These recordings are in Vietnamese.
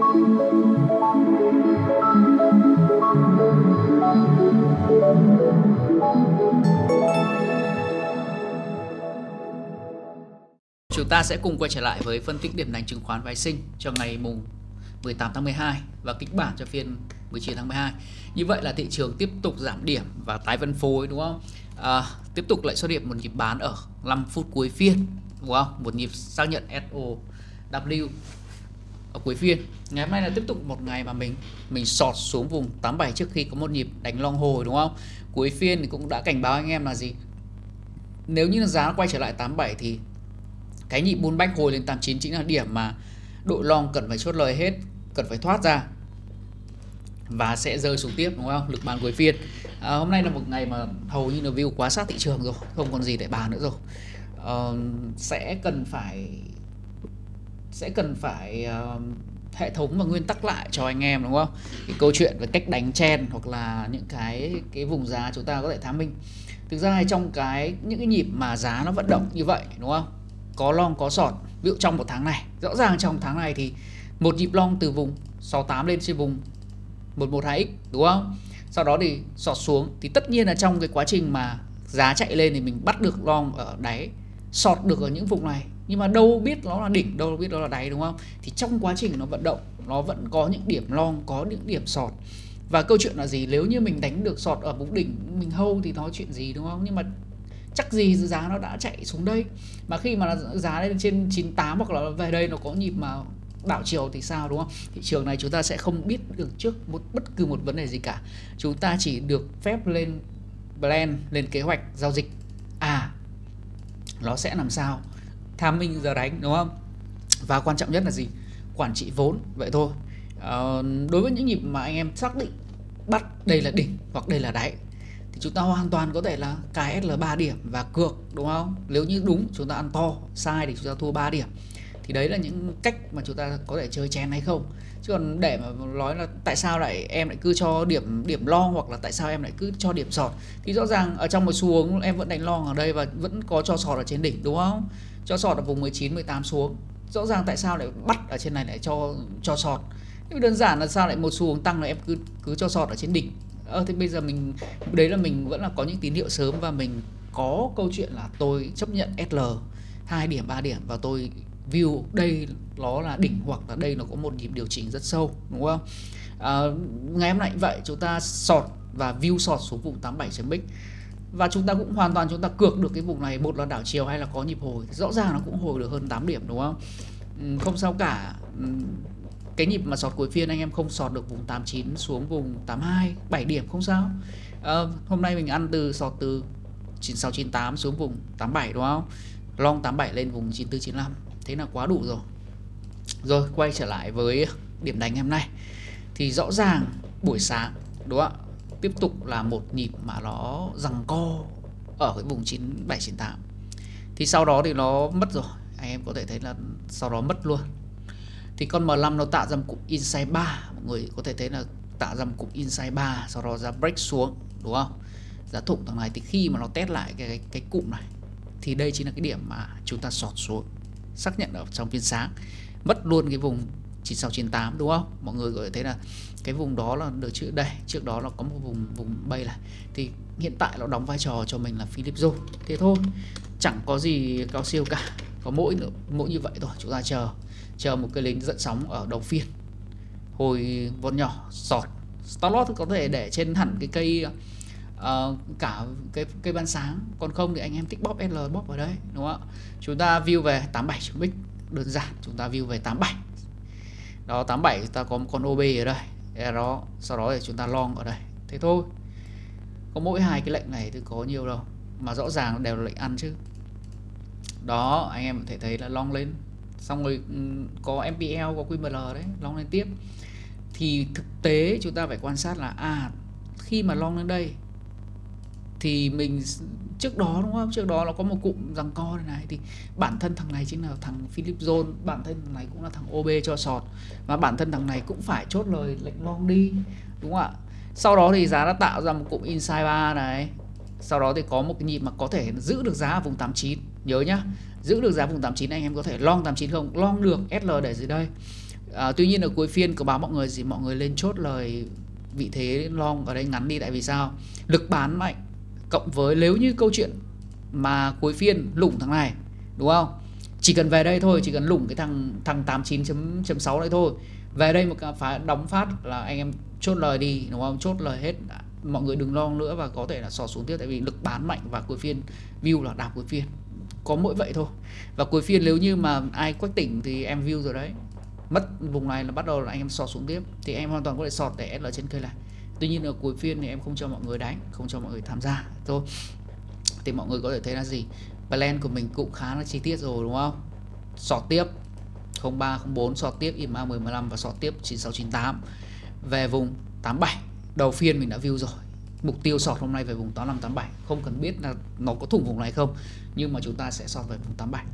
Chúng ta sẽ cùng quay trở lại với phân tích điểm đánh chứng khoán phái sinh cho ngày mùng 18 tháng 12 và kịch bản cho phiên 19 tháng 12. Như vậy là thị trường tiếp tục giảm điểm và tái phân phối, đúng không? Tiếp tục lại xuất hiện một nhịp bán ở 5 phút cuối phiên, đúng không? Một nhịp xác nhận SOW ở cuối phiên. Ngày hôm nay là tiếp tục một ngày mà mình sọt xuống vùng 87 trước khi có một nhịp đánh long hồi, đúng không? Cuối phiên thì cũng đã cảnh báo anh em là gì? Nếu như giá quay trở lại 87 thì cái nhịp pullback hồi lên 89 chính là điểm mà đội long cần phải chốt lời hết, cần phải thoát ra và sẽ rơi xuống tiếp, đúng không? Lực bàn cuối phiên. Hôm nay là một ngày mà hầu như là view quá sát thị trường rồi, không còn gì để bàn nữa rồi. Sẽ cần phải hệ thống và nguyên tắc lại cho anh em, đúng không? Cái câu chuyện về cách đánh chen hoặc là những cái vùng giá chúng ta có thể tham minh. Thực ra trong những cái nhịp mà giá nó vận động như vậy, đúng không? Có long có short, ví dụ trong một tháng này, rõ ràng trong tháng này thì một nhịp long từ vùng 68 lên trên vùng 112x, đúng không? Sau đó thì short xuống, thì tất nhiên là trong cái quá trình mà giá chạy lên thì mình bắt được long ở đáy, short được ở những vùng này, nhưng mà đâu biết nó là đỉnh, đâu biết nó là đáy, đúng không? Thì trong quá trình nó vận động, nó vẫn có những điểm long, có những điểm short. Và câu chuyện là gì? Nếu như mình đánh được short ở vùng đỉnh, mình hold thì nói chuyện gì, đúng không? Nhưng mà chắc gì giá nó đã chạy xuống đây. Mà khi mà giá lên trên 98 hoặc là về đây nó có nhịp mà đảo chiều thì sao, đúng không? Thị trường này chúng ta sẽ không biết được trước bất cứ một vấn đề gì cả. Chúng ta chỉ được phép lên plan, lên kế hoạch giao dịch. Nó sẽ làm sao? Tham minh giờ đánh, đúng không? Và quan trọng nhất là gì? Quản trị vốn, vậy thôi. Đối với những nhịp mà anh em xác định bắt đây là đỉnh hoặc đây là đáy thì chúng ta hoàn toàn có thể là KSL 3 điểm và cược, đúng không? Nếu như đúng chúng ta ăn to, sai thì chúng ta thua 3 điểm. Thì đấy là những cách mà chúng ta có thể chơi chén hay không. Chứ còn để mà nói là tại sao em lại cứ cho điểm long hoặc là tại sao em lại cứ cho điểm short thì rõ ràng ở trong một xu hướng em vẫn đánh long ở đây và vẫn có cho short ở trên đỉnh, đúng không? Cho short ở vùng 19, 18 xuống. Rõ ràng tại sao lại bắt ở trên này lại cho short. Nhưng đơn giản là sao lại một xu hướng tăng là em cứ cho short ở trên đỉnh. Thì bây giờ mình vẫn là có những tín hiệu sớm và mình có câu chuyện là tôi chấp nhận SL 2 điểm 3 điểm và tôi view đây nó là đỉnh hoặc là đây nó có một nhịp điều chỉnh rất sâu, đúng không? Ngày hôm nay vậy chúng ta short và view short xuống vùng 87.x và chúng ta cũng hoàn toàn chúng ta cược được cái vùng này, một là đảo chiều hay là có nhịp hồi, rõ ràng nó cũng hồi được hơn 8 điểm, đúng không? Không sao cả. Cái nhịp mà short cuối phiên anh em không short được vùng 89 xuống vùng 82, 7 điểm không sao. Hôm nay mình ăn từ short từ 96, 98 xuống vùng 87, đúng không? Long 87 lên vùng 94, 95. Thế là quá đủ rồi. Rồi quay trở lại với điểm đánh hôm nay. Thì rõ ràng buổi sáng, đúng không ạ? Tiếp tục là một nhịp mà nó giằng co ở cái vùng 97, 98. Thì sau đó thì nó mất rồi. Anh em có thể thấy là sau đó mất luôn. Thì con M5 nó tạo ra một cụm inside 3. Mọi người có thể thấy là tạo ra một cụm inside 3. Sau đó ra break xuống, đúng không? Giá thủng thằng này thì khi mà nó test lại cái cụm này thì đây chính là cái điểm mà chúng ta sọt xuống, xác nhận ở trong phiên sáng. Mất luôn cái vùng 9698, đúng không? Mọi người có thể thấy là cái vùng đó là được chữ đây. Trước đó nó có một vùng bay này. Thì hiện tại nó đóng vai trò cho mình là Flipzone. Thế thôi, chẳng có gì cao siêu cả. Có mỗi như vậy thôi. Chúng ta chờ một cái lính dẫn sóng ở đầu phiên, hồi vốn nhỏ, short, stop loss có thể để trên hẳn cái cây cả cây ban sáng, còn không thì anh em thích bóp SL bóp vào đấy, đúng không ạ? Chúng ta view về 87.x, đơn giản, chúng ta view về 87 đó, 87 chúng ta có một con OB ở đây đó, sau đó thì chúng ta long ở đây, thế thôi. Có mỗi hai cái lệnh này thì có nhiều đâu mà rõ ràng đều là lệnh ăn chứ đó. Anh em có thể thấy là long lên xong rồi có MPL, có QML đấy, long lên tiếp. Thì thực tế chúng ta phải quan sát là khi mà long lên đây thì mình trước đó, đúng không? Trước đó nó có một cụm giằng co này thì bản thân thằng này chính là thằng Flipzone, bản thân thằng này cũng là thằng OB cho short và bản thân thằng này cũng phải chốt lời lệnh long đi, đúng không ạ? Sau đó thì giá đã tạo ra một cụm inside 3 này. Sau đó thì có một cái nhịp mà có thể giữ được giá ở vùng 89, nhớ nhá. Giữ được giá vùng 89 anh em có thể long 89 không? Long được SL để dưới đây. Tuy nhiên ở cuối phiên có báo mọi người gì, mọi người lên chốt lời vị thế long ở đây ngắn đi. Tại vì sao? Lực bán mạnh cộng với nếu như câu chuyện mà cuối phiên lủng thằng này, đúng không? Chỉ cần về đây thôi, chỉ cần lủng cái thằng 89.6 đấy thôi. Về đây một cái đóng phát là anh em chốt lời đi, đúng không? Chốt lời hết, mọi người đừng long nữa và có thể là sò xuống tiếp. Tại vì lực bán mạnh và cuối phiên view là đạp cuối phiên. Có mỗi vậy thôi. Và cuối phiên nếu như mà ai quách tỉnh thì em view rồi đấy. Mất vùng này là bắt đầu là anh em sọt xuống tiếp. Thì em hoàn toàn có thể sọt để SL trên cây này. Tuy nhiên ở cuối phiên thì em không cho mọi người đánh, không cho mọi người tham gia thôi. Thì mọi người có thể thấy là gì, plan của mình cũng khá là chi tiết rồi, đúng không? Sọt tiếp 03, 04, sọt tiếp IMA 1015 và sọt tiếp 9698. Về vùng 87 đầu phiên mình đã view rồi. Mục tiêu sọt hôm nay về vùng 8587. Không cần biết là nó có thủng vùng này không, nhưng mà chúng ta sẽ sọt về vùng 87.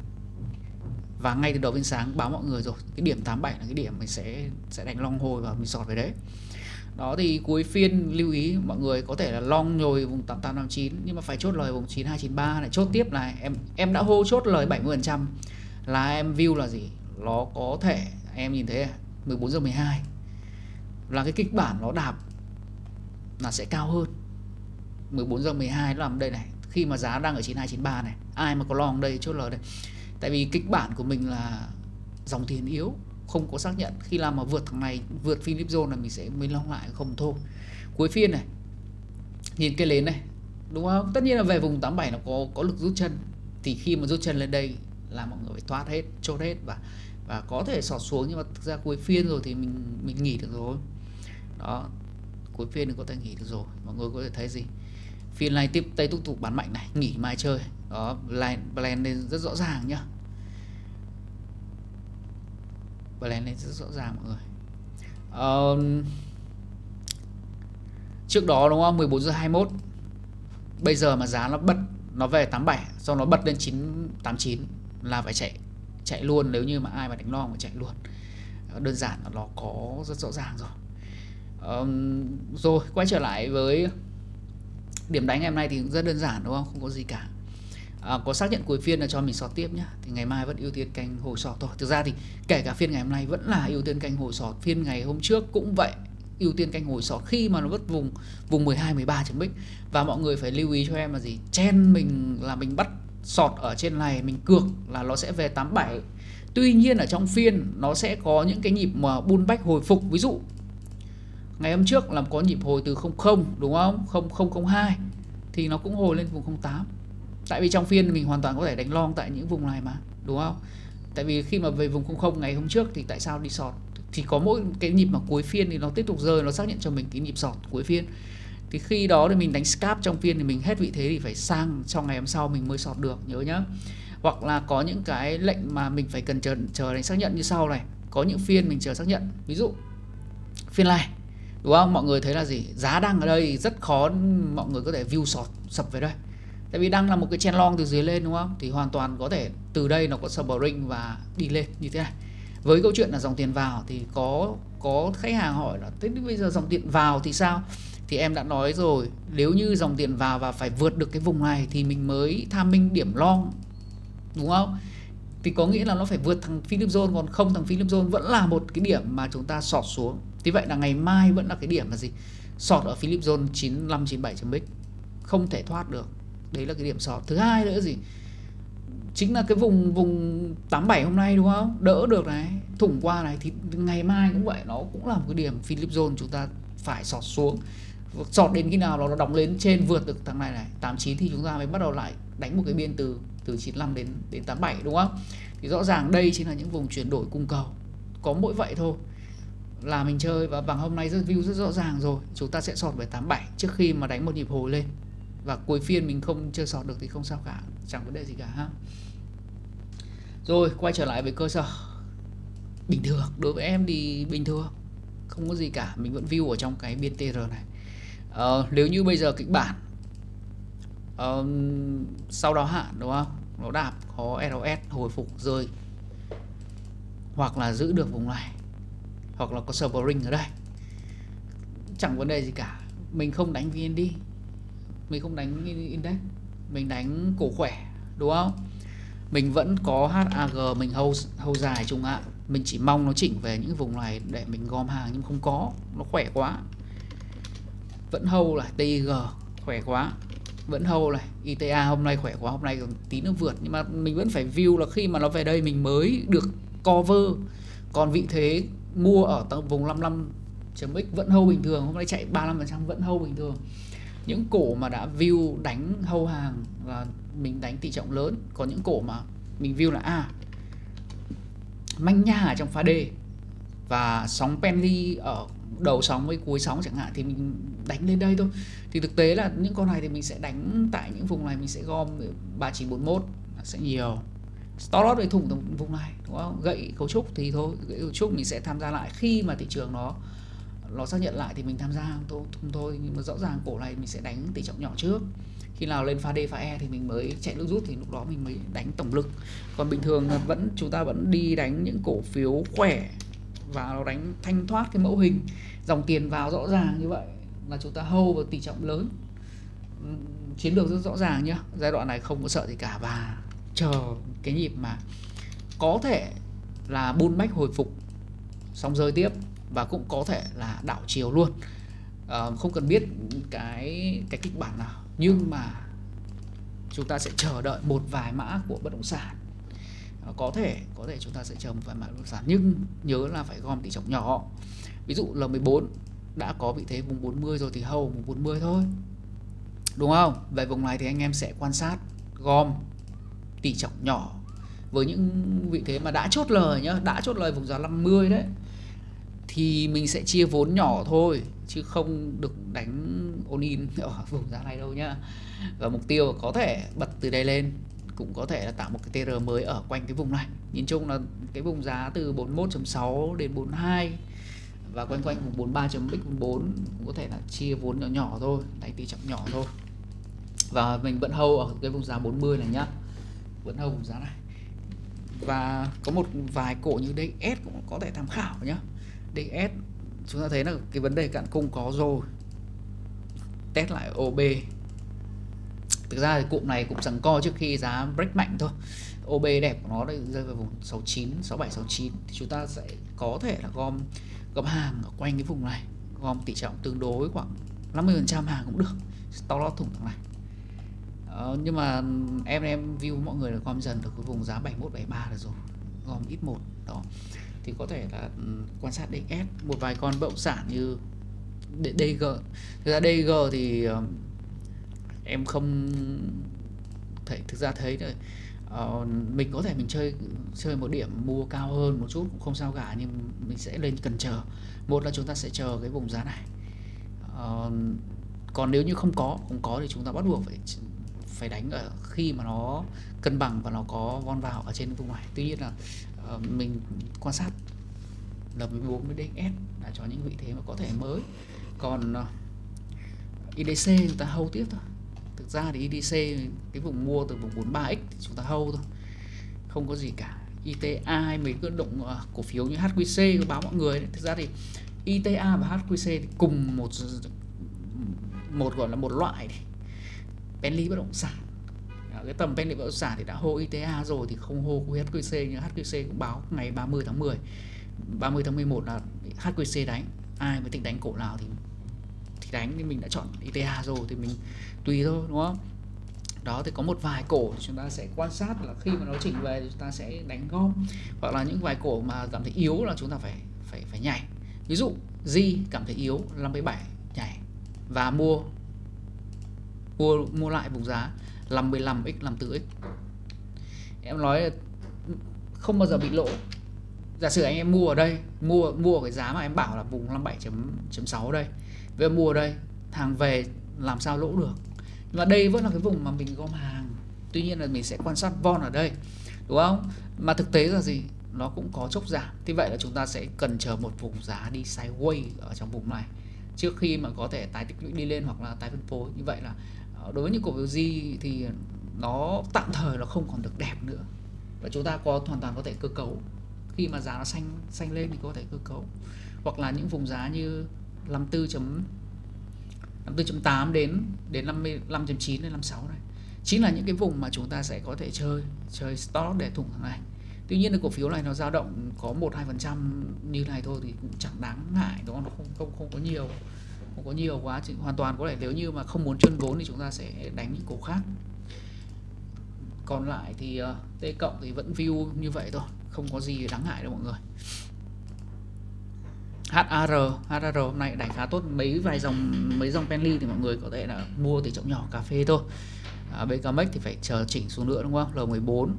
Và ngay từ đầu bên sáng báo mọi người rồi, cái điểm 87 là cái điểm mình sẽ đánh long hồi và mình sọt về đấy. Đó thì cuối phiên lưu ý mọi người có thể là long nhồi vùng 8859, nhưng mà phải chốt lời vùng 9293 này, chốt tiếp này. Em đã hô chốt lời 70% là em view là gì? Nó có thể em nhìn thấy 14:12 là cái kịch bản nó đạp là sẽ cao hơn. 14:12 nó làm đây này, khi mà giá đang ở 9293 này, ai mà có long đây chốt lời đây. Tại vì kịch bản của mình là dòng tiền yếu, không có xác nhận. Khi làm mà vượt thằng này, vượt Flipzone là mình sẽ mới long lại không thôi. Cuối phiên này, nhìn cái lên này, đúng không? Tất nhiên là về vùng 87 nó có lực rút chân. Thì khi mà rút chân lên đây là mọi người phải thoát hết, chốt hết và có thể sọt xuống. Nhưng mà thực ra cuối phiên rồi thì mình nghỉ được rồi. Đó, cuối phiên thì có thể nghỉ được rồi. Mọi người có thể thấy gì? Phiên này tiếp tay tục bán mạnh này, nghỉ mai chơi. Đó, plan lên rất rõ ràng nhá. Plan lên rất rõ ràng mọi người. Trước đó đúng không? 14:21. Bây giờ mà giá nó bật, nó về 87, sau nó bật lên 989 là phải chạy luôn. Nếu như mà ai mà đánh long phải chạy luôn. Đơn giản là nó có rất rõ ràng rồi. Rồi quay trở lại với điểm đánh ngày hôm nay thì cũng rất đơn giản, đúng không? Không có gì cả. Có xác nhận cuối phiên là cho mình sọt tiếp nhá. Thì ngày mai vẫn ưu tiên canh hồi sọt thôi. Thực ra thì kể cả phiên ngày hôm nay vẫn là ưu tiên canh hồi sọt. Phiên ngày hôm trước cũng vậy, ưu tiên canh hồi sọt khi mà nó vứt vùng 12, 13 chấm bích. Và mọi người phải lưu ý cho em là gì? Chen mình là mình bắt sọt ở trên này, mình cược là nó sẽ về 87. Tuy nhiên ở trong phiên nó sẽ có những cái nhịp mà pullback hồi phục. Ví dụ ngày hôm trước làm có nhịp hồi từ 00, đúng không? 0002 thì nó cũng hồi lên vùng 08. Tại vì trong phiên mình hoàn toàn có thể đánh long tại những vùng này mà, đúng không? Tại vì khi mà về vùng 00 ngày hôm trước thì tại sao đi sọt? Thì có mỗi cái nhịp mà cuối phiên thì nó tiếp tục rơi, nó xác nhận cho mình cái nhịp sọt cuối phiên. Thì khi đó thì mình đánh scalp trong phiên thì mình hết vị thế thì phải sang trong ngày hôm sau mình mới sọt được, nhớ nhá. Hoặc là có những cái lệnh mà mình phải cần chờ đánh xác nhận như sau này. Có những phiên mình chờ xác nhận, ví dụ phiên này, đúng không? Mọi người thấy là gì? Giá đang ở đây rất khó mọi người có thể view sọt sập về đây. Tại vì đang là một cái chen long từ dưới lên, đúng không? Thì hoàn toàn có thể từ đây nó có spring và đi lên như thế này. Với câu chuyện là dòng tiền vào thì có khách hàng hỏi là thế bây giờ dòng tiền vào thì sao? Thì em đã nói rồi, nếu như dòng tiền vào và phải vượt được cái vùng này thì mình mới tham minh điểm long, đúng không? Thì có nghĩa là nó phải vượt thằng Flipzone, còn không thằng Flipzone vẫn là một cái điểm mà chúng ta sọt xuống. Thế vậy là ngày mai vẫn là cái điểm là gì? Sọt ở Flipzone 9597.x, không thể thoát được. Đấy là cái điểm sọt. Thứ hai nữa gì? Chính là cái vùng 87 hôm nay, đúng không? Đỡ được này, thủng qua này thì ngày mai cũng vậy, nó cũng là một cái điểm Flipzone chúng ta phải sọt xuống. Sọt đến khi nào nó đóng lên trên vượt được thằng này này, 89 thì chúng ta mới bắt đầu lại đánh một cái biên từ 95 đến 87, đúng không? Thì rõ ràng đây chính là những vùng chuyển đổi cung cầu. Có mỗi vậy thôi là mình chơi. Và vàng hôm nay view rất rõ ràng rồi. Chúng ta sẽ sọt về 87 trước khi mà đánh một nhịp hồi lên. Và cuối phiên mình không chơi sọt được thì không sao cả, chẳng vấn đề gì cả ha. Rồi quay trở lại với cơ sở. Bình thường, đối với em thì bình thường, không có gì cả. Mình vẫn view ở trong cái biên TR này. Nếu như bây giờ kịch bản sau đó hạn, đúng không? Nó đạp có ROS hồi phục rơi, hoặc là giữ được vùng này, hoặc là có spring ở đây, chẳng vấn đề gì cả. Mình không đánh VND, mình không đánh index, mình đánh cổ khỏe, đúng không? Mình vẫn có HAG, mình hold dài trung hạn, Mình chỉ mong nó chỉnh về những vùng này để mình gom hàng, nhưng không có, nó khỏe quá. Vẫn hâu là TIG khỏe quá, vẫn hâu này ITA hôm nay khỏe quá, hôm nay còn tí nó vượt, nhưng mà mình vẫn phải view là khi mà nó về đây mình mới được cover. Còn vị thế mua ở tầng vùng 55.x vẫn hâu bình thường, hôm nay chạy 35% vẫn hâu bình thường. Những cổ mà đã view đánh hâu hàng là mình đánh tỷ trọng lớn, còn những cổ mà mình view là manh nha ở trong pha D và sóng penny ở đầu sóng với cuối sóng chẳng hạn thì mình đánh lên đây thôi. Thì thực tế là những con này thì mình sẽ đánh tại những vùng này, mình sẽ gom 3941 sẽ nhiều. Stop loss với thủng vùng này đúng không? Gậy cấu trúc thì thôi, gậy cấu trúc mình sẽ tham gia lại khi mà thị trường nó xác nhận lại thì mình tham gia thôi. Nhưng mà rõ ràng cổ này mình sẽ đánh tỷ trọng nhỏ trước, khi nào lên pha D pha E thì mình mới chạy nước rút, thì lúc đó mình mới đánh tổng lực. Còn bình thường vẫn chúng ta vẫn đi đánh những cổ phiếu khỏe và nó đánh thanh thoát cái mẫu hình, dòng tiền vào rõ ràng như vậy là chúng ta hold vào tỷ trọng lớn, chiến lược rất rõ ràng nhá. Giai đoạn này không có sợ gì cả và chờ cái nhịp mà có thể là bullback hồi phục xong rơi tiếp, và cũng có thể là đảo chiều luôn. Không cần biết cái kịch bản nào, nhưng mà chúng ta sẽ chờ đợi một vài mã của bất động sản. Có thể chúng ta sẽ chờ một vài mã bất động sản, nhưng nhớ là phải gom tỷ trọng nhỏ. Ví dụ L14 đã có vị thế vùng 40 rồi thì hầu vùng 40 thôi, đúng không? Về vùng này thì anh em sẽ quan sát gom tỷ trọng nhỏ với những vị thế mà đã chốt lời nhá, đã chốt lời vùng giá 50 đấy, thì mình sẽ chia vốn nhỏ thôi, chứ không được đánh all in ở vùng giá này đâu nhá. Và mục tiêu có thể bật từ đây lên, cũng có thể là tạo một cái TR mới ở quanh cái vùng này. Nhìn chung là cái vùng giá từ 41.6 đến 42 và quanh vùng 43.x44 cũng có thể là chia vốn nhỏ nhỏ thôi, đánh tỷ trọng nhỏ thôi. Và mình vẫn hâu ở cái vùng giá 40 này nhá, vẫn hâu vùng giá này. Và có một vài cổ như DS cũng có thể tham khảo nhá. DS chúng ta thấy là cái vấn đề cạn cung có rồi, test lại OB. Thực ra thì cụm này cũng rằng co trước khi giá break mạnh thôi. OB đẹp của nó rơi vào vùng 69, 67, 69 thì chúng ta sẽ có thể là gom hàng ở quanh cái vùng này, gom tỷ trọng tương đối khoảng 50% hàng cũng được, stop loss thủng thằng này. Nhưng mà em view mọi người là gom dần được cái vùng giá 71, 73 là rồi, gom ít một đó. Thì có thể là quan sát DS, một vài con bất động sản như DG. Thực ra DG thì em không thể thực ra thấy rồi. Mình có thể mình chơi một điểm mua cao hơn một chút cũng không sao cả, nhưng mình sẽ lên cần chờ. Một là chúng ta sẽ chờ cái vùng giá này. Còn nếu như không có thì chúng ta bắt buộc phải đánh ở khi mà nó cân bằng và nó có von vào ở trên vùng này. Tuy nhiên là mình quan sát L14 với DS là cho những vị thế mà có thể mới. Còn IDC chúng ta hold tiếp thôi. Thực ra thì IDC cái vùng mua từ vùng 43x thì chúng ta hold thôi, không có gì cả. ITA mình cứ động cổ phiếu như HQC cứ báo mọi người đấy. Thực ra thì ITA và HQC thì cùng một gọi là một loại này. Penny bất động sản, cái tầm penny bất động sản thì đã hô ITA rồi thì không hô HQC. Nhưng HQC cũng báo ngày 30 tháng 10 30 tháng 11 là HQC đánh. Ai mới tính đánh cổ nào thì đánh, thì mình đã chọn ITA rồi thì mình tùy thôi, đúng không? Đó thì có một vài cổ chúng ta sẽ quan sát là khi mà nó chỉnh về thì chúng ta sẽ đánh gom, hoặc là những vài cổ mà cảm thấy yếu là chúng ta phải nhảy. Ví dụ G cảm thấy yếu 57 nhảy và mua lại vùng giá 55x 54x. Em nói là không bao giờ bị lỗ. Giả sử anh em mua ở đây, mua cái giá mà em bảo là vùng 57.6 đây, về mua ở đây, hàng về làm sao lỗ được. Và đây vẫn là cái vùng mà mình gom hàng. Tuy nhiên là mình sẽ quan sát von ở đây, đúng không? Mà thực tế là gì? Nó cũng có chốc giảm. Thế vậy là chúng ta sẽ cần chờ một vùng giá đi sideways ở trong vùng này trước khi mà có thể tái tích lũy đi lên hoặc là tái phân phối. Như vậy là đối với những cổ phiếu gì thì nó tạm thời nó không còn được đẹp nữa, và chúng ta hoàn toàn có thể cơ cấu. Khi mà giá nó xanh lên thì có thể cơ cấu, hoặc là những vùng giá như 54.8 đến 55.9 đến 56 này chính là những cái vùng mà chúng ta sẽ có thể chơi stop để thủng thằng này. Tuy nhiên là cổ phiếu này nó dao động có 1-2% như này thôi thì cũng chẳng đáng ngại, đúng không? Nó không có nhiều, không có nhiều quá. Chứ hoàn toàn có thể nếu như mà không muốn chôn vốn thì chúng ta sẽ đánh những cổ khác. Còn lại thì T cộng thì vẫn view như vậy thôi, không có gì đáng ngại đâu mọi người. HAR hôm nay đánh khá tốt, mấy dòng penny thì mọi người có thể là mua tỷ trọng nhỏ cà phê thôi. BKMX thì phải chờ chỉnh xuống nữa, đúng không? L14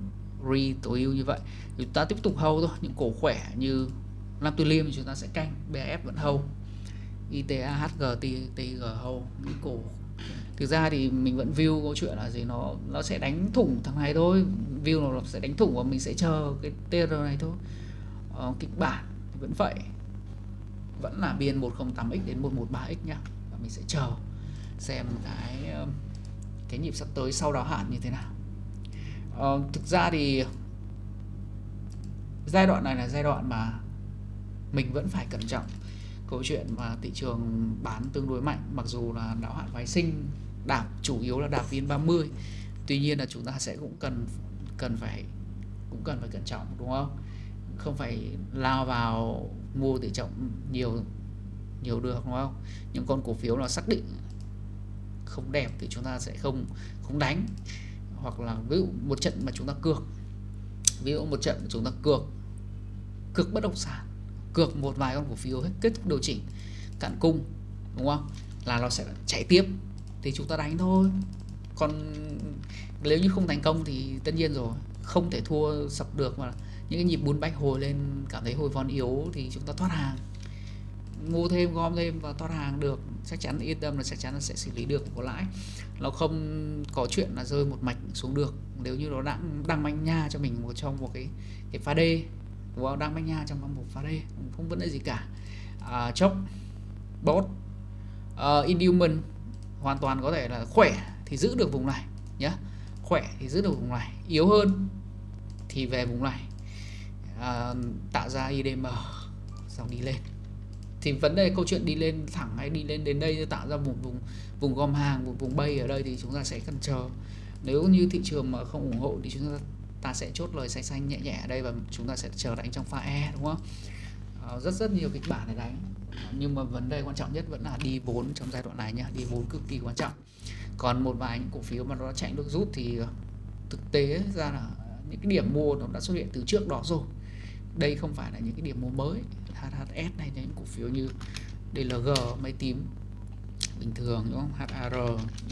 re tối ưu như vậy. Chúng ta tiếp tục hold thôi, những cổ khỏe như Nam Tuy Liêm thì chúng ta sẽ canh, BAF vẫn hold, ITA, HG, TG hold. Những cổ thực ra thì mình vẫn view câu chuyện là gì, nó sẽ đánh thủng thằng này thôi, view nó sẽ đánh thủng và mình sẽ chờ cái TR này thôi. Kịch bản thì vẫn vậy, vẫn là biên 108x đến 113x nhá, và mình sẽ chờ xem cái nhịp sắp tới sau đáo hạn như thế nào. Thực ra thì giai đoạn này là giai đoạn mà mình vẫn phải cẩn trọng câu chuyện mà thị trường bán tương đối mạnh, mặc dù là đáo hạn phái sinh đạp chủ yếu là đạp VN30, tuy nhiên là chúng ta sẽ cũng cần phải cẩn trọng, đúng không? Không phải lao vào mua tỷ trọng nhiều được, đúng không? Những con cổ phiếu nó xác định không đẹp thì chúng ta sẽ không đánh, hoặc là ví dụ một trận mà chúng ta cược, cược bất động sản, cược một vài con cổ phiếu hết kết thúc điều chỉnh cạn cung, đúng không, là nó sẽ chạy tiếp thì chúng ta đánh thôi. Còn nếu như không thành công thì tất nhiên rồi, không thể thua sập được, mà những cái nhịp bún bách hồi lên cảm thấy hồi von yếu thì chúng ta thoát hàng, mua thêm gom thêm và thoát hàng được, chắc chắn yên tâm là chắc chắn là sẽ xử lý được, có lãi. Nó không có chuyện là rơi một mạch xuống được nếu như nó đang manh nha cho mình một trong một cái pha đê, đúng không? Đang manh nha trong một pha đê không vấn đề gì cả. Chốc bot Inhuman hoàn toàn có thể là khỏe thì giữ được vùng này nhé, khỏe thì giữ được vùng này, yếu hơn thì về vùng này, tạo ra IDM xong đi lên. Thì vấn đề câu chuyện đi lên thẳng hay đi lên đến đây tạo ra vùng gom hàng, vùng bay ở đây thì chúng ta sẽ cần chờ. Nếu như thị trường mà không ủng hộ thì chúng ta sẽ chốt lời xanh xanh nhẹ nhẹ ở đây và chúng ta sẽ chờ đánh trong pha E, đúng không? Rất nhiều kịch bản để đánh, nhưng mà vấn đề quan trọng nhất vẫn là đi vốn trong giai đoạn này nhá, đi vốn cực kỳ quan trọng. Còn một vài những cổ phiếu mà nó chạy nước rút thì thực tế ra là những cái điểm mua nó đã xuất hiện từ trước đó rồi. Đây không phải là những cái điểm mua mới. HHS này, những cổ phiếu như DLG máy tím bình thường, đúng không? HAR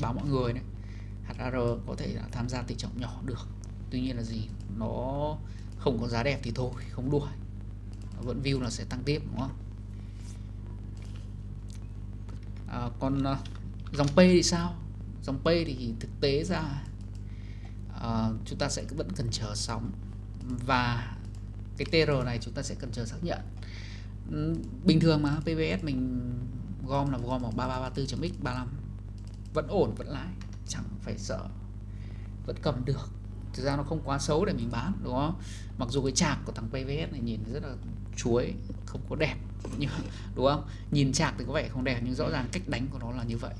báo mọi người này, HAR có thể là tham gia tỷ trọng nhỏ được, tuy nhiên là gì, nó không có giá đẹp thì thôi không đuổi, vẫn view là sẽ tăng tiếp, đúng không? Còn dòng P thì sao? Dòng P thì thực tế ra chúng ta sẽ vẫn cần chờ sóng, và cái TR này chúng ta sẽ cần chờ xác nhận. Bình thường mà PBS mình gom là gom vào 3334.x 35 vẫn ổn, vẫn lãi, chẳng phải sợ, vẫn cầm được. Thực ra nó không quá xấu để mình bán, đúng không? Mặc dù cái chạc của thằng PBS này nhìn rất là chuối, không có đẹp, nhưng, đúng không? Nhìn chạc thì có vẻ không đẹp nhưng rõ ràng cách đánh của nó là như vậy.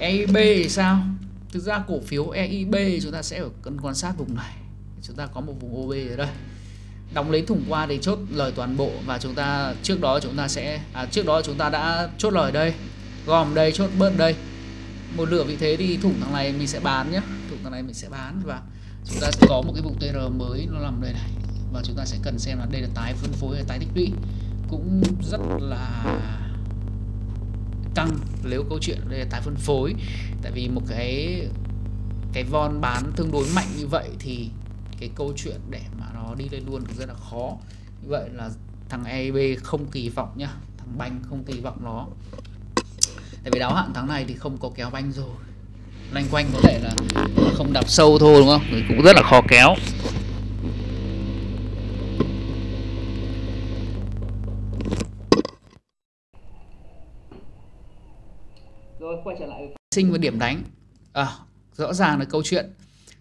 EIB thì sao? Thực ra cổ phiếu EIB chúng ta sẽ cần quan sát vùng này. Chúng ta có một vùng OB ở đây, đóng lấy thủng qua thì chốt lời toàn bộ, và chúng ta trước đó chúng ta đã chốt lời đây, gom đây, chốt bớt đây, một nửa vị thế thì thủng thằng này mình sẽ bán nhé, thủng thằng này mình sẽ bán, và chúng ta sẽ có một cái vùng TR mới nó nằm đây này, và chúng ta sẽ cần xem là đây là tái phân phối hay tái tích lũy, cũng rất là căng nếu câu chuyện đây là tái phân phối, tại vì một cái von bán tương đối mạnh như vậy thì cái câu chuyện để mà nó đi lên luôn cũng rất là khó. Như vậy là thằng EIB không kỳ vọng nhá, thằng banh không kỳ vọng nó, tại vì đáo hạn tháng này thì không có kéo banh rồi, loanh quanh có thể là không đạp sâu thôi, đúng không? Thì cũng rất là khó kéo. Rồi quay trở lại với sinh và điểm đánh. Rõ ràng là câu chuyện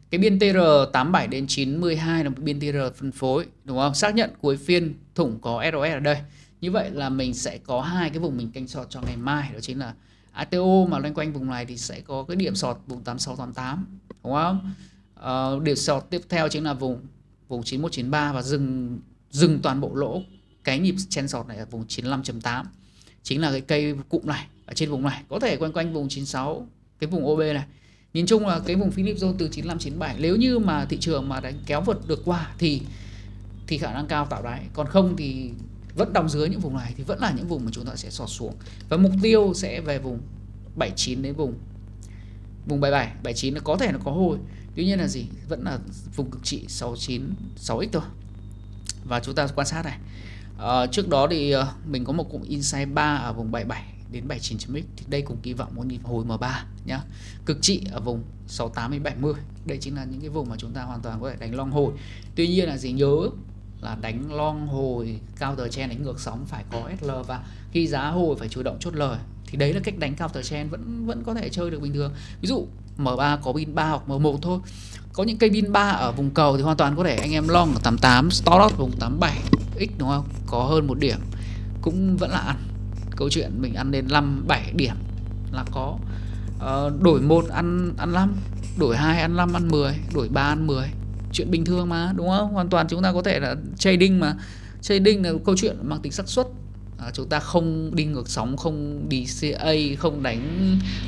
cái biên TR 87 đến 92 là một biên TR phân phối, đúng không? Xác nhận cuối phiên thủng có SOS ở đây. Như vậy là mình sẽ có hai cái vùng mình canh sọt cho ngày mai, đó chính là ATO mà loanh quanh vùng này thì sẽ có cái điểm sọt vùng 8688, đúng không? Điểm sọt tiếp theo chính là vùng vùng 91.93 và dừng toàn bộ lỗ cái nhịp chen sọt này ở vùng 95.8, chính là cái cây cụm này ở trên vùng này, có thể quanh quanh vùng 96, cái vùng OB này. Nhìn chung là cái vùng Flipzone từ 95 97, nếu như mà thị trường mà đánh kéo vượt được qua thì khả năng cao tạo đáy, còn không thì vẫn đóng dưới những vùng này thì vẫn là những vùng mà chúng ta sẽ sọt xuống. Và mục tiêu sẽ về vùng 79 đến vùng 77, 79 nó có thể nó có hồi. Tuy nhiên là gì? Vẫn là vùng cực trị 69, 6x thôi. Và chúng ta quan sát này. Trước đó thì mình có một cụm inside 3 ở vùng 77 đến 79.x, thì đây cũng kỳ vọng một nhịp hồi M3 nhá. Cực trị ở vùng 68 đến 70. Đây chính là những cái vùng mà chúng ta hoàn toàn có thể đánh long hồi. Tuy nhiên là gì, nhớ là đánh long hồi counter trend, đánh ngược sóng phải có SL, và khi giá hồi phải chủ động chốt lời. Thì đấy là cách đánh counter trend vẫn có thể chơi được bình thường. Ví dụ M3 có pin 3 hoặc M1 thôi. Có những cây pin 3 ở vùng cầu thì hoàn toàn có thể anh em long ở 88, stop loss vùng 87 x đúng không? Có hơn một điểm cũng vẫn là ăn. Câu chuyện mình ăn lên 5 7 điểm là có. Đổi 1 ăn 5, đổi 2 ăn 5 ăn 10, đổi 3 ăn 10. Chuyện bình thường mà, đúng không? Hoàn toàn chúng ta có thể là trading mà. Trading là câu chuyện mang tính xác suất. Chúng ta không đi ngược sóng, không đi CA, không đánh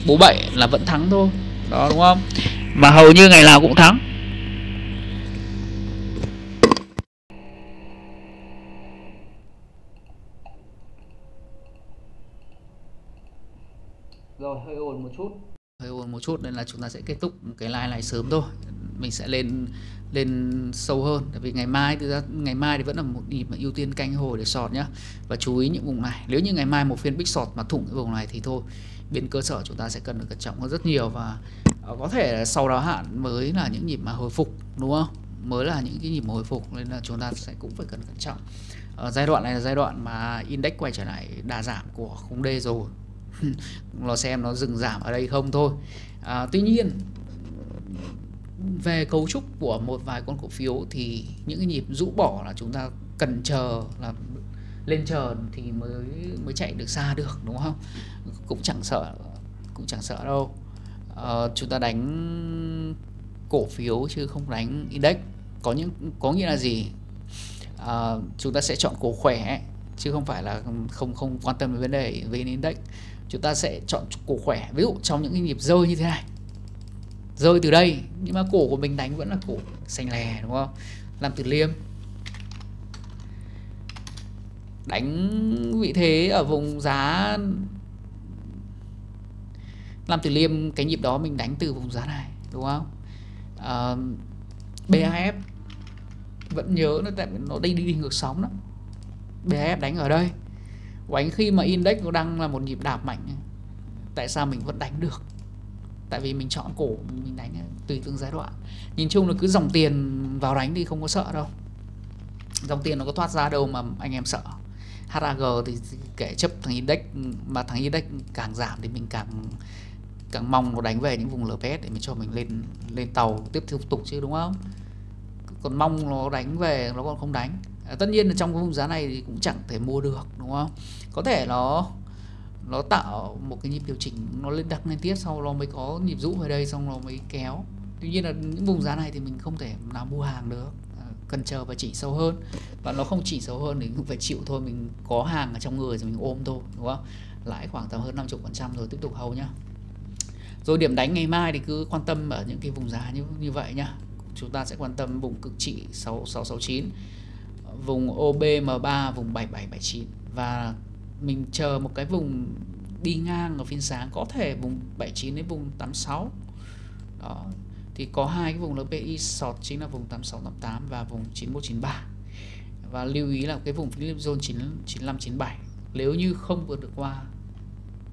bố bậy là vẫn thắng thôi. Đó, đúng không? Mà hầu như ngày nào cũng thắng. Rồi, hơi ồn một chút. Hơi ồn một chút nên là chúng ta sẽ kết thúc cái live này sớm thôi. Mình sẽ lên sâu hơn, tại vì ngày mai thì vẫn là một nhịp mà ưu tiên canh hồi để sọt nhá. Và chú ý những vùng này, nếu như ngày mai một phiên big sọt mà thủng cái vùng này thì thôi, bên cơ sở chúng ta sẽ cần được cẩn trọng hơn rất nhiều, và có thể là sau đáo hạn mới là những nhịp mà hồi phục, đúng không? Mới là những cái nhịp hồi phục, nên là chúng ta sẽ cũng phải cần cẩn trọng. Ở giai đoạn này là giai đoạn mà index quay trở lại đà giảm của khung D rồi. Nó xem nó dừng giảm ở đây không thôi. Tuy nhiên về cấu trúc của một vài con cổ phiếu thì những cái nhịp rũ bỏ là chúng ta cần chờ, là lên chờ thì mới chạy được xa được, đúng không? Cũng chẳng sợ đâu. Chúng ta đánh cổ phiếu chứ không đánh index, có nghĩa là gì? Chúng ta sẽ chọn cổ khỏe chứ không phải là không quan tâm đến vấn đề về index. Chúng ta sẽ chọn cổ khỏe, ví dụ trong những cái nhịp rơi như thế này, rơi từ đây nhưng mà cổ của mình đánh vẫn là cổ xanh lè, đúng không? Làm từ liêm đánh vị thế ở vùng giá làm từ liêm, cái nhịp đó mình đánh từ vùng giá này, đúng không? BAF vẫn nhớ nó, tại nó đi ngược sóng đó. BAF đánh ở đây, đánh khi mà index nó đang là một nhịp đạp mạnh, tại sao mình vẫn đánh được? Tại vì mình chọn cổ, mình đánh tùy từng giai đoạn. Nhìn chung là cứ dòng tiền vào đánh thì không có sợ đâu. Dòng tiền nó có thoát ra đâu mà anh em sợ. HAG thì kể chấp thằng index, mà thằng index càng giảm thì mình càng mong nó đánh về những vùng LPS để mình cho mình lên tàu tiếp tục chứ, đúng không? Còn mong nó đánh về nó còn không đánh. Tất nhiên là trong cái vùng giá này thì cũng chẳng thể mua được, đúng không? Có thể nó tạo một cái nhịp điều chỉnh, nó lên tiếp, sau nó mới có nhịp rũ về đây, xong nó mới kéo. Tuy nhiên là những vùng giá này thì mình không thể nào mua hàng được, cần chờ và chỉ sâu hơn. Và nó không chỉ sâu hơn thì cũng phải chịu thôi, mình có hàng ở trong người thì mình ôm thôi, đúng không? Lãi khoảng tầm hơn 50% rồi, tiếp tục hầu nhá. Rồi điểm đánh ngày mai thì cứ quan tâm ở những cái vùng giá như vậy nhá. Chúng ta sẽ quan tâm vùng cực trị 6669, vùng OBM3, vùng 7779, và mình chờ một cái vùng đi ngang ở phiên sáng, có thể vùng 79 đến vùng 86. Đó. Thì có hai cái vùng LPI short chính là vùng 8688 và vùng 9193. Và lưu ý là cái vùng Flipzone 9597, nếu như không vượt được qua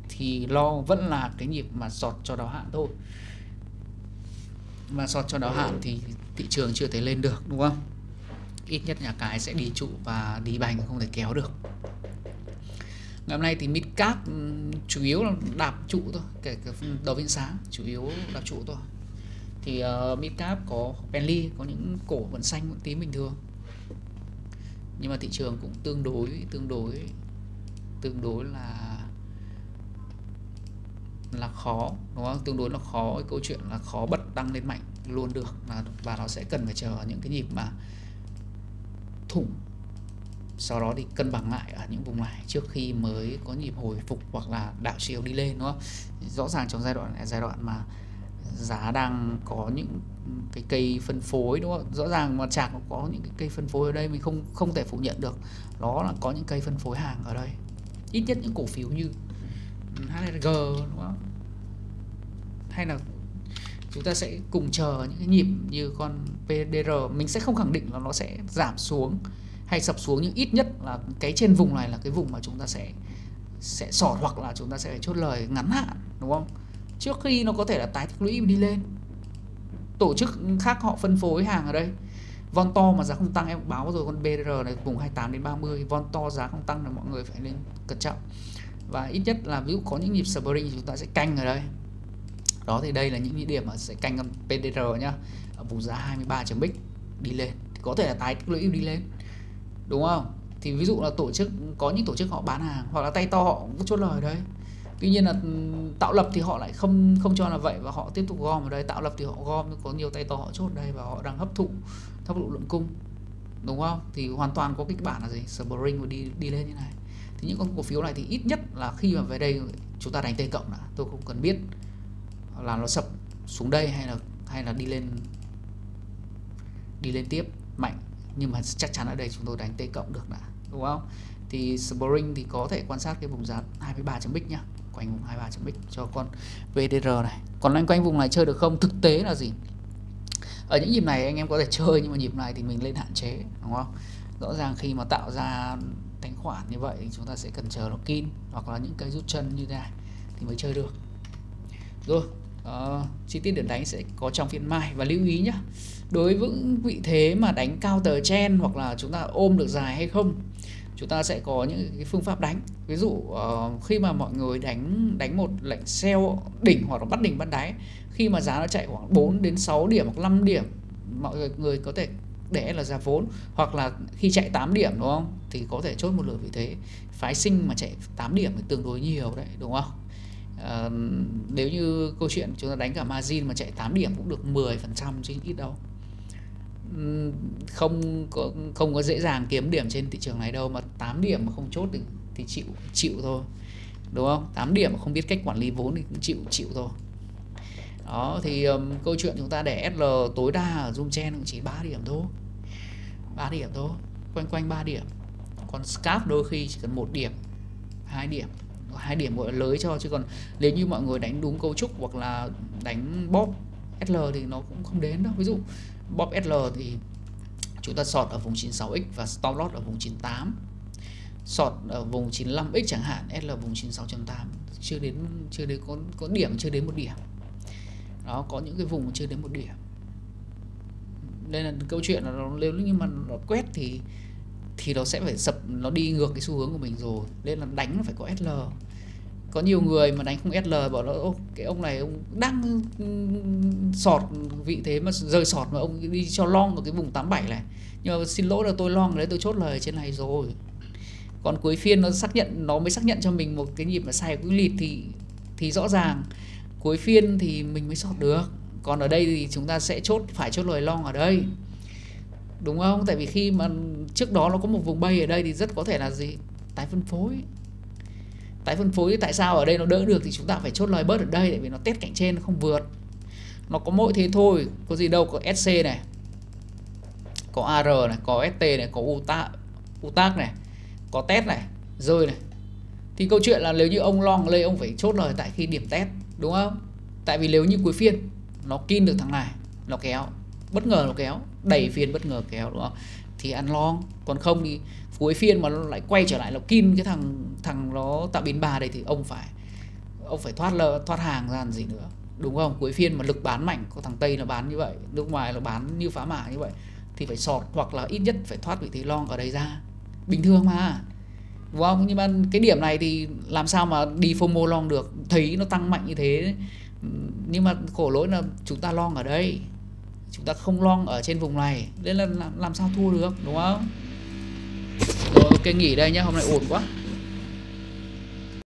thì lo vẫn là cái nhịp mà short cho đáo hạn thôi. Mà short cho đáo hạn thì thị trường chưa thể lên được, đúng không? Ít nhất nhà cái sẽ đi trụ và đi bành, không thể kéo được. Ngày hôm nay thì Midcap chủ yếu là đạp trụ thôi, kể cả đầu phiên sáng chủ yếu đạp trụ thôi. Thì Midcap có Bentley, có những cổ vẫn xanh vẫn tím bình thường. Nhưng mà thị trường cũng tương đối là khó, đúng không? Tương đối là khó, câu chuyện là khó bật tăng lên mạnh luôn được, và nó sẽ cần phải chờ những cái nhịp mà thủng, sau đó thì cân bằng lại ở những vùng này trước khi mới có nhịp hồi phục hoặc là đảo chiều đi lên, đúng không? Rõ ràng trong giai đoạn này, giai đoạn mà giá đang có những cái cây phân phối, đúng không? Rõ ràng mà chạc có những cái cây phân phối ở đây, mình không thể phủ nhận được, đó là có những cây phân phối hàng ở đây, ít nhất những cổ phiếu như HLG, đúng không? Hay là chúng ta sẽ cùng chờ những cái nhịp như con PDR. Mình sẽ không khẳng định là nó sẽ giảm xuống hay sập xuống, nhưng ít nhất là cái trên vùng này là cái vùng mà chúng ta sẽ sọt hoặc là chúng ta sẽ phải chốt lời ngắn hạn, đúng không? Trước khi nó có thể là tái tích lũy đi lên. Tổ chức khác họ phân phối hàng ở đây. Von to mà giá không tăng, em báo rồi, con BDR này vùng 28 đến 30, von to giá không tăng là mọi người phải lên cẩn trọng. Và ít nhất là ví dụ có những nhịp spring chúng ta sẽ canh ở đây. Đó thì đây là những địa điểm mà sẽ canh con PDR nhá. Ở vùng giá 23.x đi lên thì có thể là tái tích lũy đi lên, đúng không? Thì ví dụ là tổ chức, có những tổ chức họ bán hàng hoặc là tay to họ cũng chốt lời đấy. Tuy nhiên là tạo lập thì họ lại không cho là vậy và họ tiếp tục gom ở đây. Tạo lập thì họ gom, có nhiều tay to họ chốt đây và họ đang hấp thụ lượng cung, đúng không? Thì hoàn toàn có kịch bản là gì, spring đi lên như này. Thì những con cổ phiếu này thì ít nhất là khi mà về đây chúng ta đánh T cộng đã, tôi không cần biết là nó sập xuống đây hay là đi lên tiếp mạnh, nhưng mà chắc chắn ở đây chúng tôi đánh T cộng được đã, đúng không? Thì spring thì có thể quan sát cái vùng giá 23.x nhá, quanh vùng 23.x cho con VDR này. Còn loanh quanh vùng này chơi được không? Thực tế là gì? Ở những nhịp này anh em có thể chơi, nhưng mà nhịp này thì mình lên hạn chế, đúng không? Rõ ràng khi mà tạo ra thanh khoản như vậy thì chúng ta sẽ cần chờ nó kin hoặc là những cây rút chân như thế này thì mới chơi được. Rồi, chi tiết điểm đánh sẽ có trong phiên mai. Và lưu ý nhé, đối với vị thế mà đánh counter trend hoặc là chúng ta ôm được dài hay không, chúng ta sẽ có những cái phương pháp đánh. Ví dụ khi mà mọi người đánh một lệnh sell đỉnh hoặc là bắt đỉnh bắt đáy, khi mà giá nó chạy khoảng 4 đến 6 điểm hoặc 5 điểm, mọi người có thể để là ra vốn, hoặc là khi chạy 8 điểm, đúng không? Thì có thể chốt một lượt vị thế. Phái sinh mà chạy 8 điểm thì tương đối nhiều đấy, đúng không? Nếu như câu chuyện chúng ta đánh cả margin mà chạy 8 điểm cũng được 10% chứ ít đâu. Không có dễ dàng kiếm điểm trên thị trường này đâu, mà 8 điểm mà không chốt thì chịu thôi, đúng không? 8 điểm mà không biết cách quản lý vốn thì cũng chịu thôi. Đó thì câu chuyện chúng ta để SL tối đa ở zoom trend cũng chỉ 3 điểm thôi, quanh 3 điểm. Còn scalp đôi khi chỉ cần 1 điểm, 2 điểm gọi là lới cho, chứ còn nếu như mọi người đánh đúng cấu trúc hoặc là đánh bóp SL thì nó cũng không đến đâu. Ví dụ bóp SL thì chúng ta short ở vùng 96x và stop loss ở vùng 98, short ở vùng 95x chẳng hạn, SL vùng 96.8, chưa đến có điểm, chưa đến 1 điểm. Đó, có những cái vùng chưa đến 1 điểm. Đây là câu chuyện là nếu như mà nó quét thì nó sẽ phải sập, nó đi ngược cái xu hướng của mình rồi, nên là đánh nó phải có SL. Có nhiều người mà đánh không SL bảo nó cái ông này ông đang sọt vị thế mà rơi sọt mà ông đi cho long ở cái vùng 87 này, nhưng mà xin lỗi là tôi long ở đấy, tôi chốt lời trên này rồi. Còn cuối phiên nó mới xác nhận cho mình một cái nhịp mà sai quy lịt thì rõ ràng cuối phiên thì mình mới sọt được. Còn ở đây thì chúng ta sẽ phải chốt lời long ở đây, đúng không? Tại vì khi mà trước đó nó có một vùng bay ở đây thì rất có thể là gì, tái phân phối. Tại sao ở đây nó đỡ được thì chúng ta phải chốt lời bớt ở đây, tại vì nó test cạnh trên nó không vượt, nó có mỗi thế thôi, có gì đâu. Có SC này, có AR này, có ST này, có UTAD này, có test này, rơi này, thì câu chuyện là nếu như ông long lên ông phải chốt lời tại khi điểm test, đúng không? Tại vì nếu như cuối phiên nó kin được thằng này, nó kéo bất ngờ, nó kéo đẩy phiên bất ngờ kéo, đúng không? Thì ăn long. Còn không thì cuối phiên mà nó lại quay trở lại, nó kin cái thằng nó tạo biến bà đây thì ông phải thoát hàng ra làm gì nữa, đúng không? Cuối phiên mà lực bán mạnh, có thằng Tây nó bán như vậy, nước ngoài nó bán như phá mã như vậy, thì phải sọt hoặc là ít nhất phải thoát vị thế long ở đây ra, bình thường mà, đúng không? Nhưng mà cái điểm này thì làm sao mà đi FOMO long được, thấy nó tăng mạnh như thế đấy. Nhưng mà khổ lỗi là chúng ta long ở đây, chúng ta không long ở trên vùng này, nên là làm sao thua được, đúng không? Rồi, ok, nghỉ đây nhá, hôm nay ổn quá.